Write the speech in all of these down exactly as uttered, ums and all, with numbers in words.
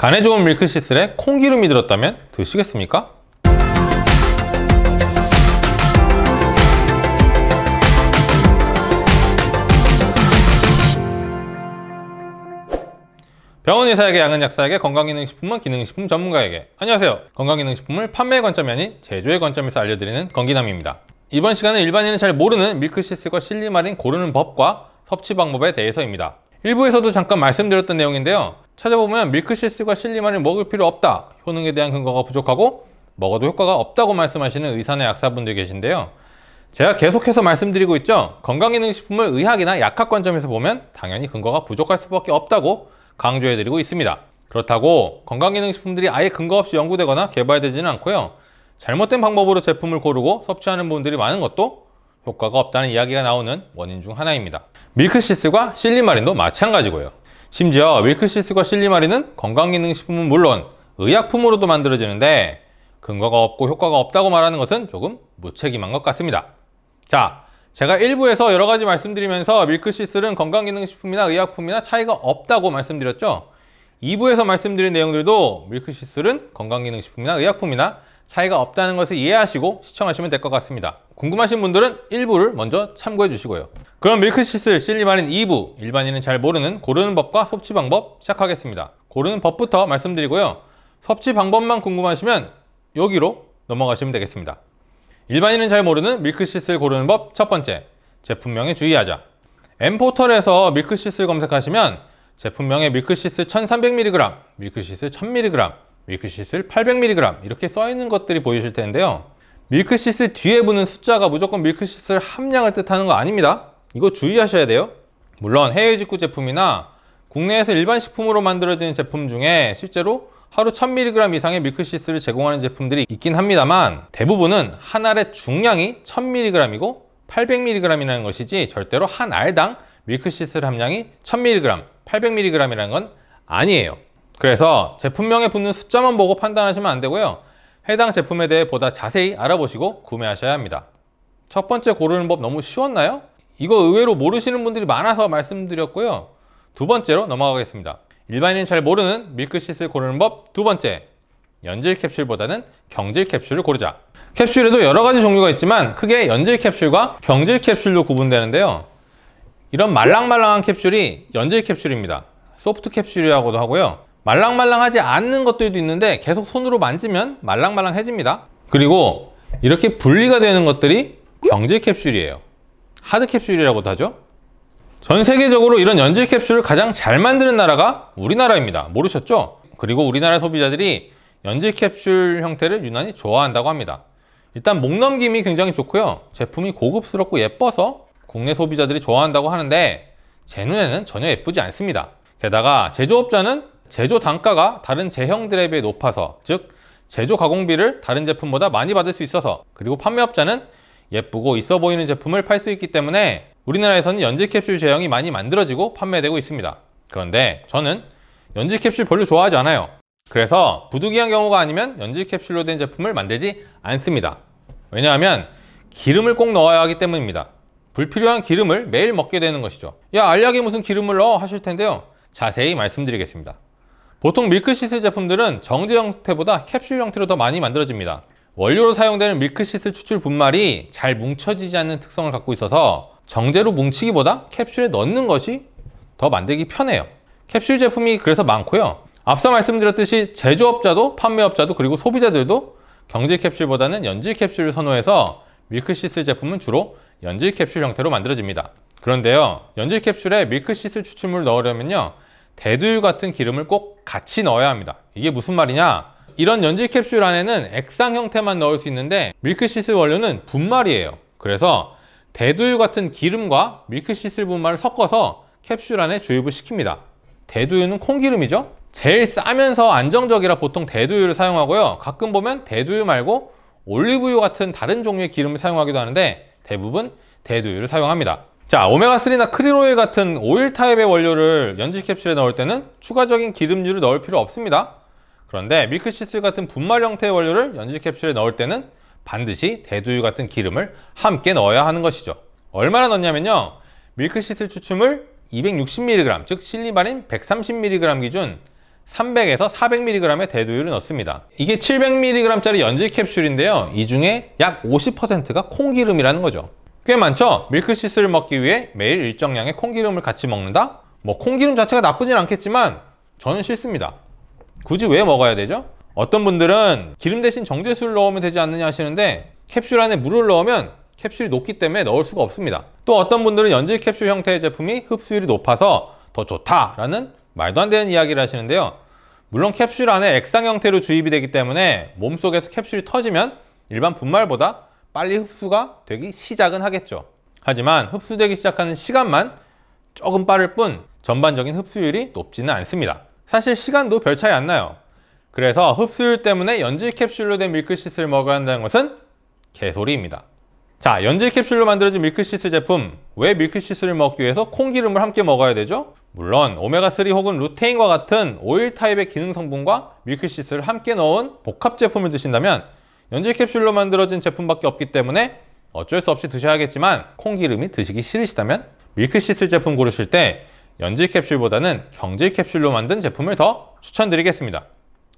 간에 좋은 밀크시슬에 콩기름이 들었다면 드시겠습니까? 병원 의사에게, 약은 약사에게, 건강기능식품은 기능식품 전문가에게. 안녕하세요. 건강기능식품을 판매의 관점이 아닌 제조의 관점에서 알려드리는 건기남입니다. 이번 시간은 일반인은 잘 모르는 밀크시슬과 실리마린 고르는 법과 섭취 방법에 대해서입니다. 일부에서도 잠깐 말씀드렸던 내용인데요. 찾아보면 밀크시슬과 실리마린 먹을 필요 없다, 효능에 대한 근거가 부족하고 먹어도 효과가 없다고 말씀하시는 의사나 약사분들 계신데요. 제가 계속해서 말씀드리고 있죠. 건강기능식품을 의학이나 약학 관점에서 보면 당연히 근거가 부족할 수밖에 없다고 강조해드리고 있습니다. 그렇다고 건강기능식품들이 아예 근거 없이 연구되거나 개발되지는 않고요. 잘못된 방법으로 제품을 고르고 섭취하는 분들이 많은 것도 효과가 없다는 이야기가 나오는 원인 중 하나입니다. 밀크시슬과 실리마린도 마찬가지고요. 심지어 밀크시슬과 실리마린은 건강기능식품은 물론 의약품으로도 만들어지는데 근거가 없고 효과가 없다고 말하는 것은 조금 무책임한 것 같습니다. 자, 제가 일부에서 여러 가지 말씀드리면서 밀크시슬은 건강기능식품이나 의약품이나 차이가 없다고 말씀드렸죠. 이부에서 말씀드린 내용들도 밀크시슬은 건강기능식품이나 의약품이나 차이가 없다는 것을 이해하시고 시청하시면 될 것 같습니다. 궁금하신 분들은 일부를 먼저 참고해 주시고요. 그럼 밀크시슬 실리마린 이부, 일반인은 잘 모르는 고르는 법과 섭취 방법 시작하겠습니다. 고르는 법부터 말씀드리고요. 섭취 방법만 궁금하시면 여기로 넘어가시면 되겠습니다. 일반인은 잘 모르는 밀크시슬 고르는 법 첫 번째, 제품명에 주의하자. 엠포털에서 밀크시슬 검색하시면 제품명에 밀크시슬 천삼백 밀리그램, 밀크시슬 천 밀리그램, 밀크시슬 팔백 밀리그램 이렇게 써있는 것들이 보이실 텐데요. 밀크시슬 뒤에 붙는 숫자가 무조건 밀크시슬 함량을 뜻하는 거 아닙니다. 이거 주의하셔야 돼요. 물론 해외 직구 제품이나 국내에서 일반 식품으로 만들어지는 제품 중에 실제로 하루 천 밀리그램 이상의 밀크시슬을 제공하는 제품들이 있긴 합니다만 대부분은 한 알의 중량이 천 밀리그램이고 팔백 밀리그램이라는 것이지 절대로 한 알당 밀크시슬 함량이 천 밀리그램, 팔백 밀리그램이라는 건 아니에요. 그래서 제품명에 붙는 숫자만 보고 판단하시면 안 되고요. 해당 제품에 대해 보다 자세히 알아보시고 구매하셔야 합니다. 첫 번째 고르는 법 너무 쉬웠나요? 이거 의외로 모르시는 분들이 많아서 말씀드렸고요. 두 번째로 넘어가겠습니다. 일반인이 잘 모르는 밀크시슬 고르는 법 두 번째, 연질 캡슐보다는 경질 캡슐을 고르자. 캡슐에도 여러 가지 종류가 있지만 크게 연질 캡슐과 경질 캡슐로 구분되는데요. 이런 말랑말랑한 캡슐이 연질 캡슐입니다. 소프트 캡슐이라고도 하고요. 말랑말랑하지 않는 것들도 있는데 계속 손으로 만지면 말랑말랑해집니다. 그리고 이렇게 분리가 되는 것들이 경질 캡슐이에요. 하드 캡슐이라고도 하죠. 전 세계적으로 이런 연질 캡슐을 가장 잘 만드는 나라가 우리나라입니다. 모르셨죠? 그리고 우리나라 소비자들이 연질 캡슐 형태를 유난히 좋아한다고 합니다. 일단 목 넘김이 굉장히 좋고요. 제품이 고급스럽고 예뻐서 국내 소비자들이 좋아한다고 하는데 제 눈에는 전혀 예쁘지 않습니다. 게다가 제조업자는 제조 단가가 다른 제형들에 비해 높아서, 즉 제조 가공비를 다른 제품보다 많이 받을 수 있어서, 그리고 판매업자는 예쁘고 있어 보이는 제품을 팔 수 있기 때문에 우리나라에서는 연질 캡슐 제형이 많이 만들어지고 판매되고 있습니다. 그런데 저는 연질 캡슐 별로 좋아하지 않아요. 그래서 부득이한 경우가 아니면 연질 캡슐로 된 제품을 만들지 않습니다. 왜냐하면 기름을 꼭 넣어야 하기 때문입니다. 불필요한 기름을 매일 먹게 되는 것이죠. 야, 알약에 무슨 기름을 넣어? 하실 텐데요. 자세히 말씀드리겠습니다. 보통 밀크시슬 제품들은 정제 형태보다 캡슐 형태로 더 많이 만들어집니다. 원료로 사용되는 밀크시슬 추출 분말이 잘 뭉쳐지지 않는 특성을 갖고 있어서 정제로 뭉치기보다 캡슐에 넣는 것이 더 만들기 편해요. 캡슐 제품이 그래서 많고요. 앞서 말씀드렸듯이 제조업자도 판매업자도 그리고 소비자들도 경질 캡슐보다는 연질 캡슐을 선호해서 밀크시슬 제품은 주로 연질 캡슐 형태로 만들어집니다. 그런데요, 연질 캡슐에 밀크시슬 추출물을 넣으려면요, 대두유 같은 기름을 꼭 같이 넣어야 합니다. 이게 무슨 말이냐? 이런 연질 캡슐 안에는 액상 형태만 넣을 수 있는데 밀크시슬 원료는 분말이에요. 그래서 대두유 같은 기름과 밀크시슬 분말을 섞어서 캡슐 안에 주입을 시킵니다. 대두유는 콩기름이죠. 제일 싸면서 안정적이라 보통 대두유를 사용하고요. 가끔 보면 대두유 말고 올리브유 같은 다른 종류의 기름을 사용하기도 하는데 대부분 대두유를 사용합니다. 자, 오메가삼이나 크릴오일 같은 오일 타입의 원료를 연질 캡슐에 넣을 때는 추가적인 기름류를 넣을 필요 없습니다. 그런데 밀크시슬 같은 분말 형태의 원료를 연질 캡슐에 넣을 때는 반드시 대두유 같은 기름을 함께 넣어야 하는 것이죠. 얼마나 넣냐면요, 밀크시슬 추출물 이백육십 밀리그램, 즉 실리마린 백삼십 밀리그램 기준 삼백에서 사백 밀리그램의 대두유를 넣습니다. 이게 칠백 밀리그램짜리 연질 캡슐인데요, 이 중에 약 오십 퍼센트가 콩기름이라는 거죠. 꽤 많죠? 밀크시스를 먹기 위해 매일 일정량의 콩기름을 같이 먹는다? 뭐 콩기름 자체가 나쁘진 않겠지만 저는 싫습니다. 굳이 왜 먹어야 되죠? 어떤 분들은 기름 대신 정제수를 넣으면 되지 않느냐 하시는데, 캡슐 안에 물을 넣으면 캡슐이 높기 때문에 넣을 수가 없습니다. 또 어떤 분들은 연질 캡슐 형태의 제품이 흡수율이 높아서 더 좋다라는 말도 안 되는 이야기를 하시는데요, 물론 캡슐 안에 액상 형태로 주입이 되기 때문에 몸속에서 캡슐이 터지면 일반 분말보다 빨리 흡수가 되기 시작은 하겠죠. 하지만 흡수되기 시작하는 시간만 조금 빠를 뿐 전반적인 흡수율이 높지는 않습니다. 사실 시간도 별 차이 안 나요. 그래서 흡수율 때문에 연질 캡슐로 된 밀크시스를 먹어야 한다는 것은 개소리입니다. 자, 연질 캡슐로 만들어진 밀크시스 제품, 왜 밀크시스를 먹기 위해서 콩기름을 함께 먹어야 되죠? 물론 오메가 쓰리 혹은 루테인과 같은 오일 타입의 기능 성분과 밀크시스를 함께 넣은 복합 제품을 드신다면 연질 캡슐로 만들어진 제품밖에 없기 때문에 어쩔 수 없이 드셔야겠지만, 콩기름이 드시기 싫으시다면 밀크시스 제품 고르실 때 연질 캡슐보다는 경질 캡슐로 만든 제품을 더 추천드리겠습니다.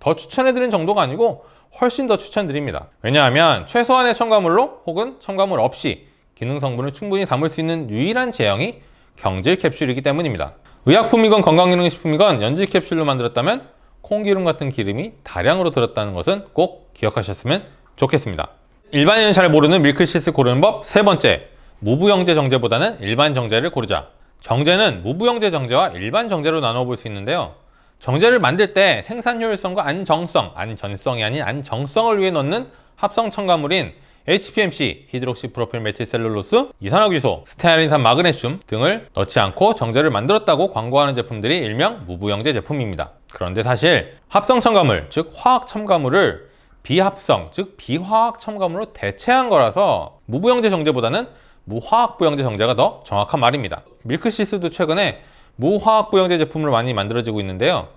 더 추천해드린 정도가 아니고 훨씬 더 추천드립니다. 왜냐하면 최소한의 첨가물로 혹은 첨가물 없이 기능 성분을 충분히 담을 수 있는 유일한 제형이 경질 캡슐이기 때문입니다. 의약품이건 건강기능식품이건 연질 캡슐로 만들었다면 콩기름 같은 기름이 다량으로 들었다는 것은 꼭 기억하셨으면 좋겠습니다. 일반인은 잘 모르는 밀크시스 고르는 법 세 번째, 무부영제 정제보다는 일반 정제를 고르자. 정제는 무부영제 정제와 일반 정제로 나눠볼 수 있는데요, 정제를 만들 때 생산 효율성과 안정성, 안전성이 아닌 안정성을 위해 넣는 합성 첨가물인 에이치 피 엠 씨, 히드록시프로필 메틸셀룰로스, 이산화귀소, 스테아린산 마그네슘 등을 넣지 않고 정제를 만들었다고 광고하는 제품들이 일명 무부영제 제품입니다. 그런데 사실 합성 첨가물, 즉 화학 첨가물을 비합성, 즉 비화학 첨가물로 대체한 거라서 무부영제 정제보다는 무화학부영제 정제가 더 정확한 말입니다. 밀크시스도 최근에 무화학부영제 제품으로 많이 만들어지고 있는데요,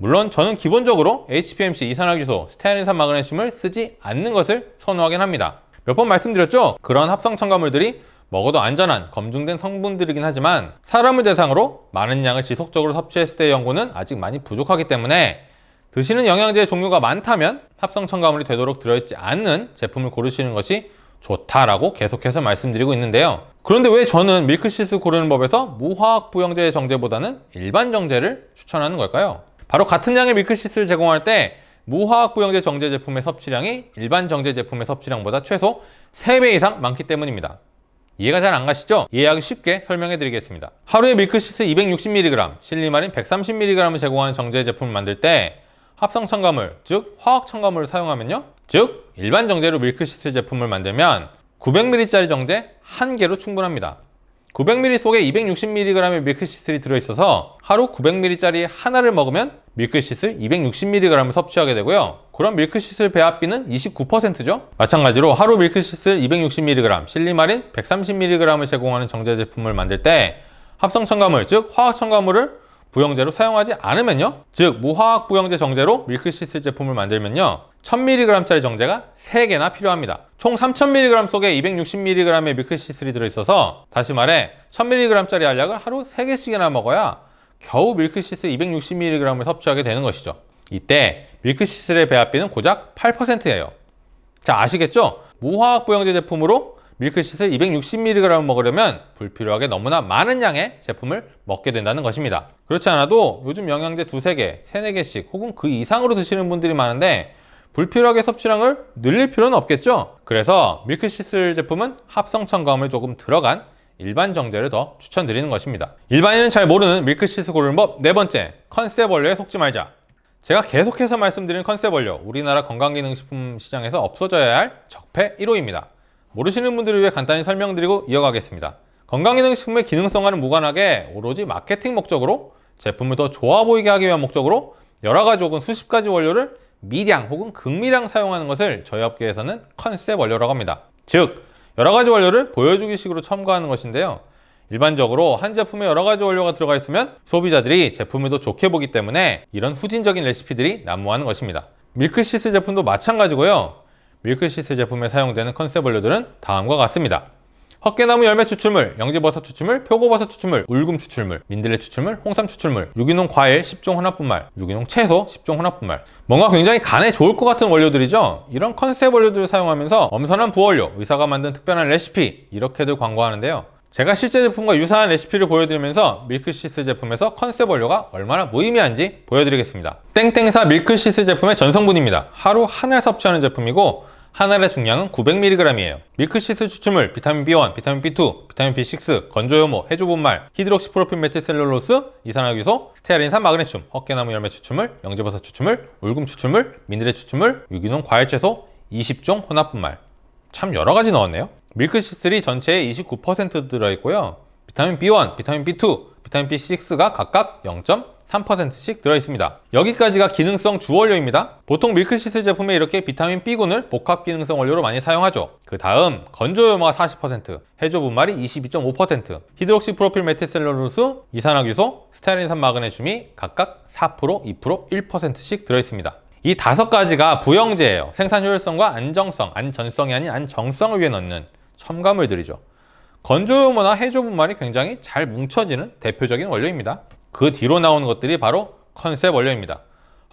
물론 저는 기본적으로 에이치 피 엠 씨, 이산화귀소, 스테아린산 마그네슘을 쓰지 않는 것을 선호하긴 합니다. 몇 번 말씀드렸죠? 그런 합성 첨가물들이 먹어도 안전한 검증된 성분들이긴 하지만 사람을 대상으로 많은 양을 지속적으로 섭취했을 때의 연구는 아직 많이 부족하기 때문에, 드시는 영양제의 종류가 많다면 합성 첨가물이 되도록 들어있지 않는 제품을 고르시는 것이 좋다라고 계속해서 말씀드리고 있는데요, 그런데 왜 저는 밀크시스 고르는 법에서 무화학 부영제 정제보다는 일반 정제를 추천하는 걸까요? 바로 같은 양의 밀크시스를 제공할 때 무화학 부영제 정제 제품의 섭취량이 일반 정제 제품의 섭취량보다 최소 세 배 이상 많기 때문입니다. 이해가 잘 안 가시죠? 이해하기 쉽게 설명해 드리겠습니다. 하루에 밀크시스 이백육십 밀리그램, 실리마린 백삼십 밀리그램을 제공하는 정제 제품을 만들 때 합성 첨가물, 즉 화학 첨가물을 사용하면요, 즉 일반 정제로 밀크시스 제품을 만들면 구백 밀리리터짜리 정제 한 개로 충분합니다. 구백 밀리리터 속에 이백육십 밀리그램의 밀크시슬이 들어있어서 하루 구백 밀리리터짜리 하나를 먹으면 밀크시슬 이백육십 밀리그램을 섭취하게 되고요, 그럼 밀크시슬 배합비는 이십구 퍼센트죠 마찬가지로 하루 밀크시슬 이백육십 밀리그램, 실리마린 백삼십 밀리그램을 제공하는 정제 제품을 만들 때 합성 첨가물, 즉 화학 첨가물을 부영제로 사용하지 않으면요, 즉 무화학 부영제 정제로 밀크시스 제품을 만들면요, 천 밀리그램짜리 정제가 세 개나 필요합니다. 총 삼천 밀리그램 속에 이백육십 밀리그램의 밀크시슬이 들어있어서, 다시 말해 천 밀리그램짜리 알약을 하루 세 개씩이나 먹어야 겨우 밀크시스 이백육십 밀리그램을 섭취하게 되는 것이죠. 이때 밀크시슬의 배합비는 고작 팔 퍼센트예요 자, 아시겠죠? 무화학 부영제 제품으로 밀크시스 이백육십 밀리그램을 먹으려면 불필요하게 너무나 많은 양의 제품을 먹게 된다는 것입니다. 그렇지 않아도 요즘 영양제 두세 개, 세네 개씩 혹은 그 이상으로 드시는 분들이 많은데 불필요하게 섭취량을 늘릴 필요는 없겠죠? 그래서 밀크시스 제품은 합성 첨가물 조금 들어간 일반 정제를 더 추천드리는 것입니다. 일반인은 잘 모르는 밀크시스 고르는 법 네 번째, 컨셉 원료에 속지 말자. 제가 계속해서 말씀드린 컨셉 원료, 우리나라 건강기능식품 시장에서 없어져야 할 적폐 일 호입니다. 모르시는 분들을 위해 간단히 설명드리고 이어가겠습니다. 건강기능식품의 기능성과는 무관하게 오로지 마케팅 목적으로, 제품을 더 좋아 보이게 하기 위한 목적으로 여러가지 혹은 수십가지 원료를 미량 혹은 극미량 사용하는 것을 저희 업계에서는 컨셉 원료라고 합니다. 즉 여러가지 원료를 보여주기 식으로 첨가하는 것인데요, 일반적으로 한 제품에 여러가지 원료가 들어가 있으면 소비자들이 제품을 더 좋게 보기 때문에 이런 후진적인 레시피들이 난무하는 것입니다. 밀크시스 제품도 마찬가지고요, 밀크시스 제품에 사용되는 컨셉 원료들은 다음과 같습니다. 헛개나무 열매 추출물, 영지버섯 추출물, 표고버섯 추출물, 울금 추출물, 민들레 추출물, 홍삼 추출물, 유기농 과일 십 종 혼합분말, 유기농 채소 십 종 혼합분말. 뭔가 굉장히 간에 좋을 것 같은 원료들이죠. 이런 컨셉 원료들을 사용하면서 엄선한 부원료, 의사가 만든 특별한 레시피 이렇게들 광고하는데요. 제가 실제 제품과 유사한 레시피를 보여드리면서 밀크시스 제품에서 컨셉 원료가 얼마나 무의미한지 보여드리겠습니다. 땡땡사 밀크시스 제품의 전성분입니다. 하루 한 알 섭취하는 제품이고 한 알의 중량은 구백 밀리그램이에요. 밀크시스 추출물, 비타민 비 원, 비타민 비 투, 비타민 비 식스, 건조효모, 해조분말, 히드록시프로핀 메틸셀룰로스, 이산화규소, 스테아린산 마그네슘, 헛개나무 열매 추출물, 영지버섯 추출물, 울금 추출물, 민들레 추출물, 유기농 과일채소 이십 종 혼합분말. 참 여러가지 넣었네요. 밀크시스리 전체의 이십구 퍼센트 들어있고요. 비타민 비 원, 비타민 비 투, 비타민 비 식스가 각각 영 점 삼 퍼센트씩 들어있습니다. 여기까지가 기능성 주원료입니다. 보통 밀크시스 제품에 이렇게 비타민 B군을 복합기능성 원료로 많이 사용하죠. 그 다음 건조효모가 사십 퍼센트, 해조분말이 이십이 점 오 퍼센트, 히드록시프로필 메틸셀룰로스, 이산화규소, 스테아린산 마그네슘이 각각 사 퍼센트, 이 퍼센트, 일 퍼센트씩 들어있습니다. 이 다섯 가지가 부형제예요. 생산 효율성과 안정성, 안전성이 아닌 안정성을 위해 넣는 첨가물들이죠. 건조효모나 해조분말이 굉장히 잘 뭉쳐지는 대표적인 원료입니다. 그 뒤로 나오는 것들이 바로 컨셉 원료입니다.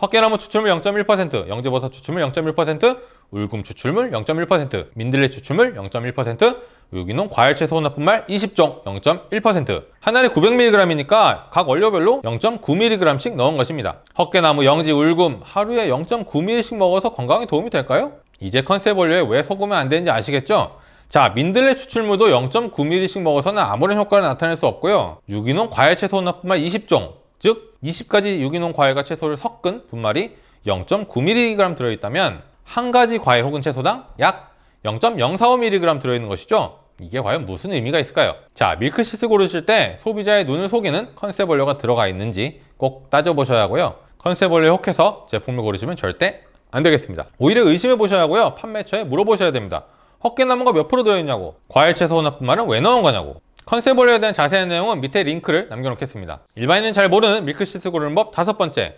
헛개나무 추출물 영 점 일 퍼센트, 영지버섯 추출물 영 점 일 퍼센트, 울금 추출물 영 점 일 퍼센트, 민들레 추출물 영 점 일 퍼센트, 유기농 과일채소 혼합분말 이십 종 영 점 일 퍼센트. 한 알에 구백 밀리그램이니까 각 원료별로 영 점 구 밀리그램씩 넣은 것입니다. 헛개나무, 영지, 울금 하루에 영 점 구 밀리그램씩 먹어서 건강에 도움이 될까요? 이제 컨셉 원료에 왜 속으면 안 되는지 아시겠죠? 자, 민들레 추출물도 영 점 구 밀리그램씩 먹어서는 아무런 효과를 나타낼 수 없고요. 유기농 과일채소 혼합분말 이십 종, 즉 이십 가지 유기농 과일과 채소를 섞은 분말이 영 점 구 밀리그램 들어있다면 한 가지 과일 혹은 채소당 약 영 점 영사오 밀리그램 들어있는 것이죠. 이게 과연 무슨 의미가 있을까요? 자, 밀크시스 고르실 때 소비자의 눈을 속이는 컨셉 원료가 들어가 있는지 꼭 따져보셔야 하고요. 컨셉 원료에 혹해서 제품을 고르시면 절대 안 되겠습니다. 오히려 의심해 보셔야 하고요. 판매처에 물어보셔야 됩니다. 헛개나무가 몇 프로 들어있냐고, 과일채소 혼합분말은 왜 넣은 거냐고. 컨셉 원료에 대한 자세한 내용은 밑에 링크를 남겨놓겠습니다. 일반인은 잘 모르는 밀크시스 고르는 법 다섯 번째,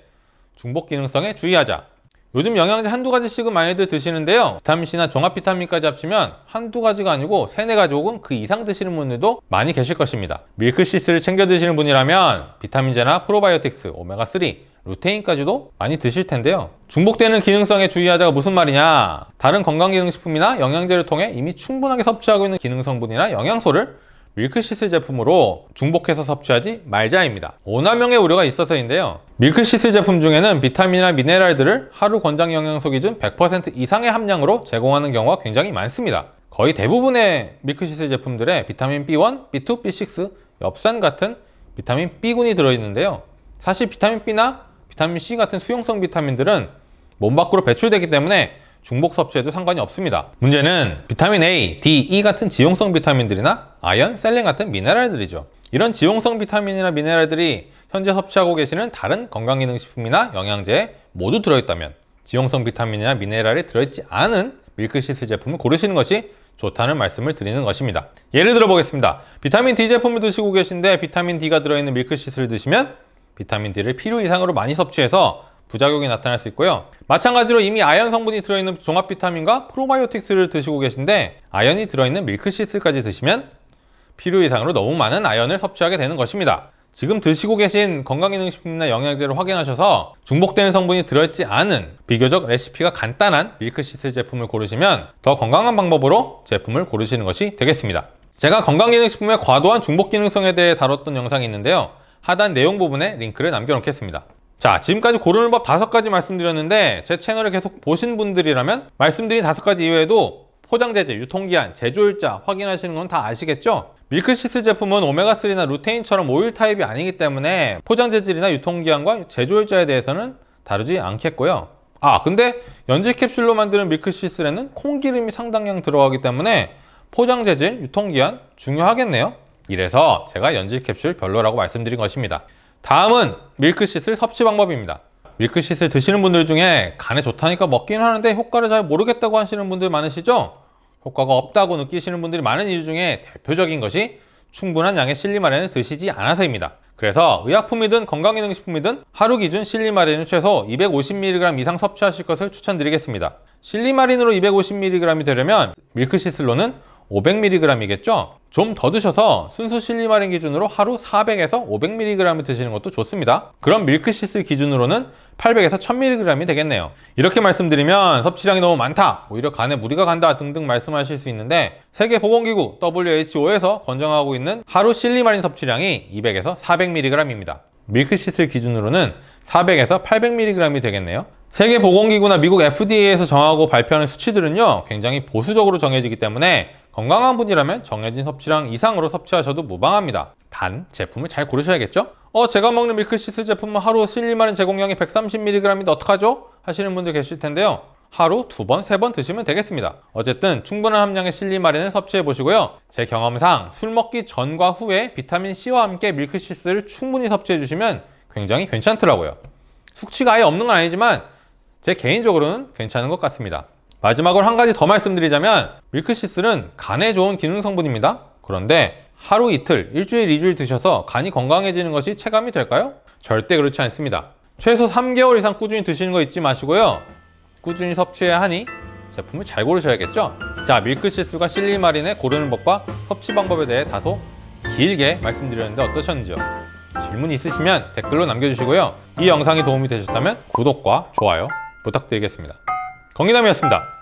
중복 기능성에 주의하자. 요즘 영양제 한두 가지씩은 많이들 드시는데요. 비타민C나 종합비타민까지 합치면 한두 가지가 아니고 세네 가지 혹은 그 이상 드시는 분들도 많이 계실 것입니다. 밀크시스를 챙겨 드시는 분이라면 비타민제나 프로바이오틱스, 오메가삼, 루테인까지도 많이 드실 텐데요. 중복되는 기능성에 주의하자가 무슨 말이냐. 다른 건강기능식품이나 영양제를 통해 이미 충분하게 섭취하고 있는 기능성분이나 영양소를 밀크시스 제품으로 중복해서 섭취하지 말자입니다. 오남용의 우려가 있어서인데요. 밀크시스 제품 중에는 비타민이나 미네랄들을 하루 권장 영양소 기준 백 퍼센트 이상의 함량으로 제공하는 경우가 굉장히 많습니다. 거의 대부분의 밀크시스 제품들에 비타민 비 원, 비 투, 비 식스, 엽산 같은 비타민 B군이 들어있는데요. 사실 비타민 B나 비타민 C 같은 수용성 비타민들은 몸 밖으로 배출되기 때문에 중복 섭취에도 상관이 없습니다. 문제는 비타민 A, D, E 같은 지용성 비타민들이나 아연, 셀렌 같은 미네랄들이죠. 이런 지용성 비타민이나 미네랄들이 현재 섭취하고 계시는 다른 건강기능식품이나 영양제에 모두 들어있다면 지용성 비타민이나 미네랄이 들어있지 않은 밀크시스 제품을 고르시는 것이 좋다는 말씀을 드리는 것입니다. 예를 들어 보겠습니다. 비타민 D 제품을 드시고 계신데 비타민 D가 들어있는 밀크시스를 드시면 비타민 D를 필요 이상으로 많이 섭취해서 부작용이 나타날 수 있고요. 마찬가지로 이미 아연 성분이 들어있는 종합비타민과 프로바이오틱스를 드시고 계신데 아연이 들어있는 밀크시스까지 드시면 필요 이상으로 너무 많은 아연을 섭취하게 되는 것입니다. 지금 드시고 계신 건강기능식품이나 영양제를 확인하셔서 중복되는 성분이 들어있지 않은 비교적 레시피가 간단한 밀크시스 제품을 고르시면 더 건강한 방법으로 제품을 고르시는 것이 되겠습니다. 제가 건강기능식품의 과도한 중복기능성에 대해 다뤘던 영상이 있는데요. 하단 내용 부분에 링크를 남겨놓겠습니다. 자, 지금까지 고르는 법 다섯 가지 말씀드렸는데 제 채널을 계속 보신 분들이라면 말씀드린 다섯 가지 이외에도 포장재질, 유통기한, 제조일자 확인하시는 건 다 아시겠죠? 밀크시스 제품은 오메가삼이나 루테인처럼 오일 타입이 아니기 때문에 포장재질이나 유통기한과 제조일자에 대해서는 다루지 않겠고요. 아, 근데 연질 캡슐로 만드는 밀크시스에는 콩기름이 상당량 들어가기 때문에 포장재질, 유통기한 중요하겠네요. 이래서 제가 연질 캡슐 별로라고 말씀드린 것입니다. 다음은 밀크시슬 섭취 방법입니다. 밀크시슬 드시는 분들 중에 간에 좋다니까 먹긴 하는데 효과를 잘 모르겠다고 하시는 분들 많으시죠? 효과가 없다고 느끼시는 분들이 많은 이유 중에 대표적인 것이 충분한 양의 실리마린을 드시지 않아서입니다. 그래서 의약품이든 건강기능식품이든 하루 기준 실리마린을 최소 이백오십 밀리그램 이상 섭취하실 것을 추천드리겠습니다. 실리마린으로 이백오십 밀리그램이 되려면 밀크시슬로는 오백 밀리그램이겠죠? 좀 더 드셔서 순수 실리마린 기준으로 하루 사백에서 오백 밀리그램을 드시는 것도 좋습니다. 그럼 밀크시슬 기준으로는 팔백에서 천 밀리그램이 되겠네요. 이렇게 말씀드리면 섭취량이 너무 많다, 오히려 간에 무리가 간다 등등 말씀하실 수 있는데, 세계보건기구 더블유에이치오에서 권장하고 있는 하루 실리마린 섭취량이 이백에서 사백 밀리그램입니다. 밀크시슬 기준으로는 사백에서 팔백 밀리그램이 되겠네요. 세계보건기구나 미국 에프디에이에서 정하고 발표하는 수치들은요, 굉장히 보수적으로 정해지기 때문에 건강한 분이라면 정해진 섭취량 이상으로 섭취하셔도 무방합니다. 단, 제품을 잘 고르셔야겠죠? 어, 제가 먹는 밀크시슬 제품은 하루 실리마린 제공량이 백삼십 밀리그램인데 어떡하죠? 하시는 분들 계실 텐데요. 하루 두 번, 세 번 드시면 되겠습니다. 어쨌든 충분한 함량의 실리마린을 섭취해 보시고요. 제 경험상 술 먹기 전과 후에 비타민C와 함께 밀크시슬을 충분히 섭취해 주시면 굉장히 괜찮더라고요. 수치가 아예 없는 건 아니지만 제 개인적으로는 괜찮은 것 같습니다. 마지막으로 한 가지 더 말씀드리자면, 밀크시슬은 간에 좋은 기능 성분입니다. 그런데 하루 이틀, 일주일, 이주일 드셔서 간이 건강해지는 것이 체감이 될까요? 절대 그렇지 않습니다. 최소 삼 개월 이상 꾸준히 드시는 거 잊지 마시고요. 꾸준히 섭취해야 하니 제품을 잘 고르셔야겠죠? 자, 밀크시슬과 실리마린의 고르는 법과 섭취 방법에 대해 다소 길게 말씀드렸는데 어떠셨는지요? 질문이 있으시면 댓글로 남겨주시고요. 이 영상이 도움이 되셨다면 구독과 좋아요 부탁드리겠습니다. 건기남이었습니다.